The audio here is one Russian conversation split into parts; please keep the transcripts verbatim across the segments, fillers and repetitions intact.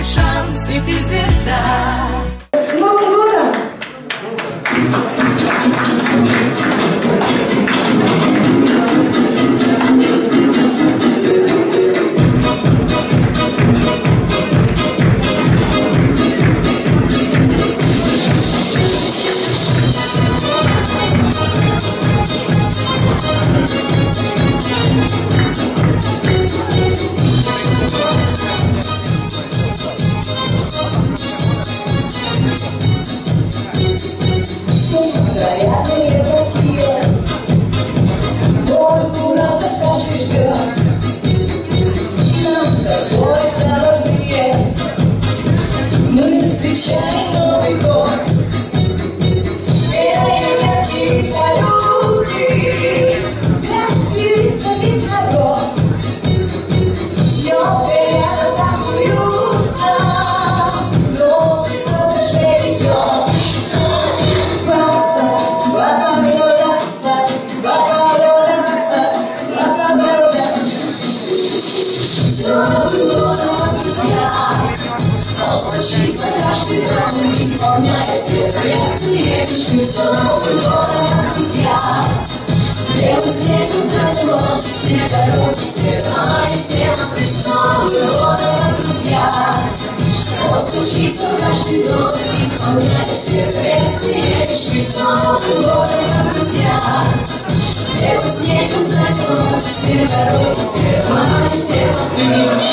твой шанс, и ты звезда. С Новым годом! Исполняя все заветы вечные, с Новым годом, друзья! Лето светит за окном, все дороги, все дома и все мосты, с Новым годом, друзья! Постучится в каждый дом, исполняя все заветы вечные, с Новым годом, друзья! Лето светит за окном, все дороги, все дома и все мосты, с Новым годом!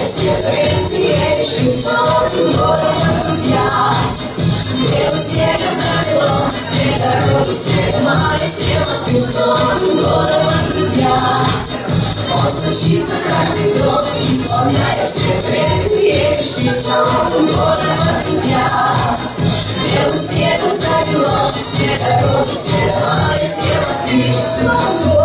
Все заветы вечные, с Новым годом, друзья! Лето снега за окном, все дороги, все дома и все мосты, с Новым годом, друзья! Он стучится в каждый дом, исполняя все заветы вечные, с Новым годом, друзья! Лето снега за окном, все дороги, все дома и все мосты, с Новым годом!